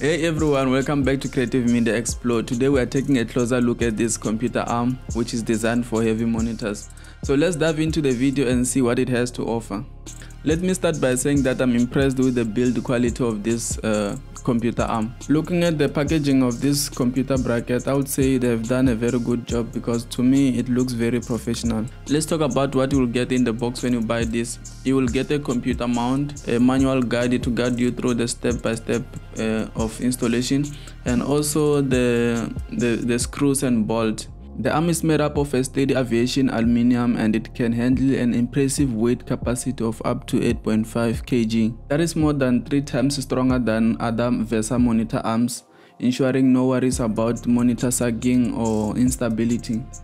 Hey everyone, welcome back to Creative Media Explore. Today we are taking a closer look at this computer arm, which is designed for heavy monitors. So let's dive into the video and see what it has to offer. Let me start by saying that I'm impressed with the build quality of this computer arm. Looking at the packaging of this computer bracket, I would say they've done a very good job because to me it looks very professional. Let's talk about what you will get in the box when you buy this. You will get a computer mount, a manual guide to guide you through the step-by-step of installation, and also the screws and bolts. The arm is made up of a sturdy aviation aluminium and it can handle an impressive weight capacity of up to 8.5 kg. That is more than 3 times stronger than other VESA monitor arms, ensuring no worries about monitor sagging or instability.